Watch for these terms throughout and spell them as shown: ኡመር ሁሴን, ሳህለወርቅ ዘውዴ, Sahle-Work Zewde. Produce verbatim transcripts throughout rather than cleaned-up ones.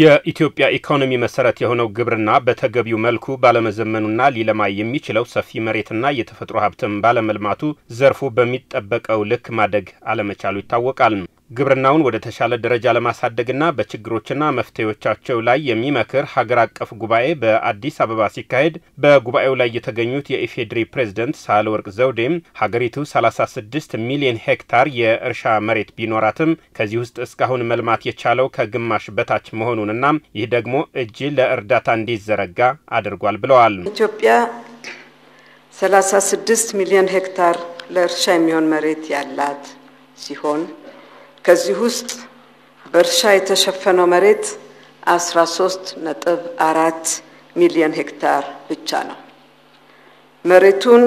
የኢትዮጵያ ኢኮኖሚ መሰረት የሆነው ግብርና በተገቢው መልኩ ባለመዘመኑና ሊለማ የሚችለው ሰፊ መሬትና የተፈጥሮ ሀብትም ባለመልማቱ ዘርፉ በሚጠበቀው ልክ ማደግ አለመቻሉ ይታወቃል። ግብርናውን ወደ ተሻለ ደረጃ ለማሳደግና በችግሮችና መፍትሄዎቻቸው ላይ የሚመክር ሀገር አቀፍ ጉባኤ በአዲስ አበባ ሲካሄድ በጉባኤው ላይ የተገኙት የኢፌድሪ ፕሬዝዳንት ሳህለወርቅ ዘውዴም ሀገሪቱ ሰላሳ ስድስት ሚሊዮን ሄክታር የእርሻ መሬት ቢኖራትም ከዚህ ውስጥ እስካሁን መልማት የቻለው ከግማሽ በታች መሆኑንና ይህ ደግሞ እጅ ለእርዳታ እንዲዘረጋ አድርጓል ብለዋል። ኢትዮጵያ ሰላሳ ስድስት ሚሊዮን ሄክታር ለእርሻ የሚሆን መሬት ያላት ሲሆን ከዚህ ውስጥ በእርሻ የተሸፈነው መሬት አስራ ሶስት ነጥብ አራት ሚሊዮን ሄክታር ብቻ ነው። መሬቱን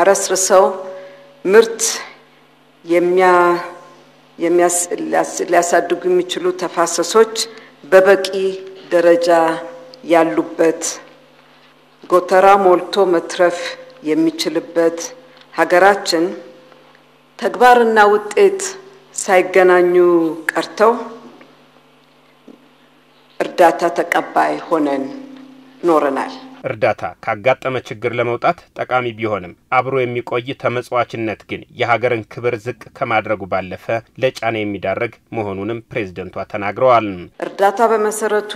አረስርሰው ምርት የሚያ የሚያሳድጉ የሚችሉ ተፋሰሶች በበቂ ደረጃ ያሉበት ጎተራ ሞልቶ መትረፍ የሚችልበት ሀገራችን ተግባርና ውጤት ሳይገናኙ ቀርተው እርዳታ ተቀባይ ሆነን ኖርናል። እርዳታ ካጋጠመ ችግር ለመውጣት ጠቃሚ ቢሆንም አብሮ የሚቆይ ተመጽዋችነት ግን የሀገርን ክብር ዝቅ ከማድረጉ ባለፈ ለጫና የሚዳረግ መሆኑንም ፕሬዝዳንቷ ተናግረዋል። እርዳታ በመሰረቱ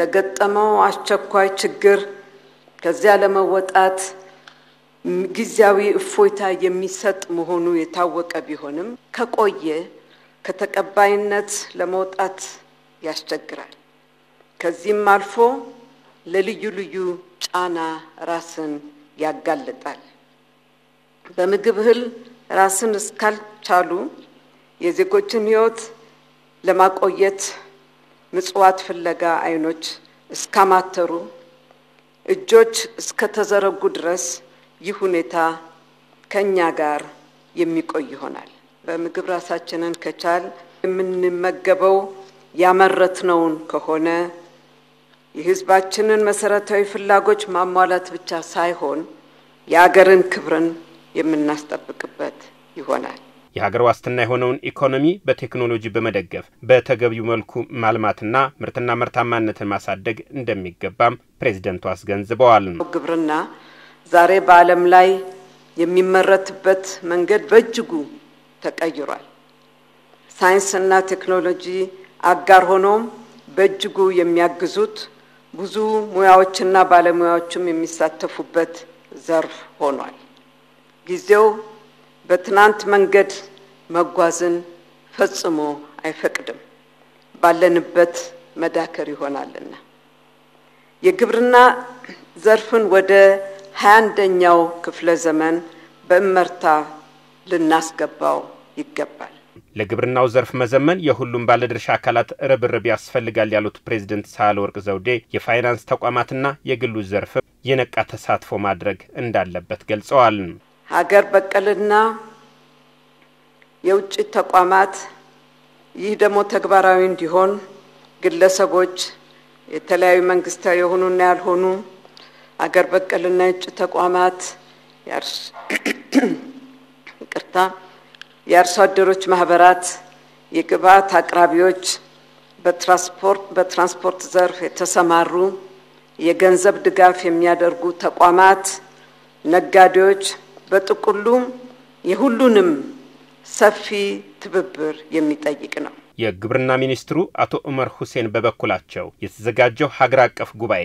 ለገጠመው አስቸኳይ ችግር ከዚያ ለመወጣት ጊዜያዊ እፎይታ የሚሰጥ መሆኑ የታወቀ ቢሆንም ከቆየ ከተቀባይነት ለመውጣት ያስቸግራል። ከዚህም አልፎ ለልዩ ልዩ ጫና ራስን ያጋልጣል። በምግብ እህል ራስን እስካልቻሉ የዜጎችን ህይወት ለማቆየት ምጽዋት ፍለጋ አይኖች እስካማተሩ እጆች እስከተዘረጉ ድረስ ይህ ሁኔታ ከኛ ጋር የሚቆይ ይሆናል። በምግብ ራሳችንን ከቻል የምንመገበው ያመረትነው ከሆነ የህዝባችንን መሰረታዊ ፍላጎች ማሟላት ብቻ ሳይሆን የሀገርን ክብርን የምናስጠብቅበት ይሆናል። የሀገር ዋስትና የሆነውን ኢኮኖሚ በቴክኖሎጂ በመደገፍ በተገቢው መልኩ ማልማትና ምርትና ምርታማነትን ማሳደግ እንደሚገባም ፕሬዝዳንቱ አስገንዝበዋል። ግብርና ዛሬ በአለም ላይ የሚመረትበት መንገድ በእጅጉ ተቀይሯል። ሳይንስና ቴክኖሎጂ አጋር ሆኖም በእጅጉ የሚያግዙት ብዙ ሙያዎችና ባለሙያዎችም የሚሳተፉበት ዘርፍ ሆኗል። ጊዜው በትናንት መንገድ መጓዝን ፈጽሞ አይፈቅድም ባለንበት መዳከር ይሆናልና የግብርና ዘርፍን ወደ ሃያኛው ክፍለ ዘመን በእመርታ ልናስገባው ይገባል። ለግብርናው ዘርፍ መዘመን የሁሉም ባለድርሻ አካላት ርብርብ ያስፈልጋል ያሉት ፕሬዝዳንት ሳህለወርቅ ዘውዴ የፋይናንስ ተቋማትና የግሉ ዘርፍ የነቃ ተሳትፎ ማድረግ እንዳለበት ገልጸዋል። ሀገር በቀልና የውጭ ተቋማት ይህ ደግሞ ተግባራዊ እንዲሆን ግለሰቦች የተለያዩ መንግስታዊ የሆኑና ያልሆኑ ሀገር በቀልና የውጭ ተቋማት ያርስ ቅርታ የአርሶ አደሮች ማህበራት የግብአት አቅራቢዎች በትራንስፖርት በትራንስፖርት ዘርፍ የተሰማሩ የገንዘብ ድጋፍ የሚያደርጉ ተቋማት ነጋዴዎች በጥቅሉ የሁሉንም ሰፊ ትብብር የሚጠይቅ ነው። የግብርና ሚኒስትሩ አቶ ኡመር ሁሴን በበኩላቸው የተዘጋጀው ሀገር አቀፍ ጉባኤ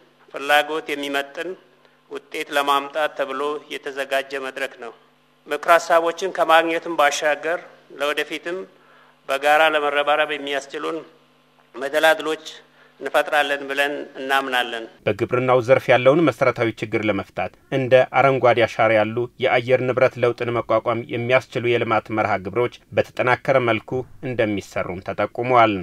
ፍላጎት የሚመጥን ውጤት ለማምጣት ተብሎ የተዘጋጀ መድረክ ነው። ምክር ሐሳቦችን ከማግኘትም ባሻገር ለወደፊትም በጋራ ለመረባረብ የሚያስችሉን መደላድሎች እንፈጥራለን ብለን እናምናለን። በግብርናው ዘርፍ ያለውን መሰረታዊ ችግር ለመፍታት እንደ አረንጓዴ አሻራ ያሉ የአየር ንብረት ለውጥን መቋቋም የሚያስችሉ የልማት መርሃ ግብሮች በተጠናከረ መልኩ እንደሚሰሩም ተጠቁመዋል።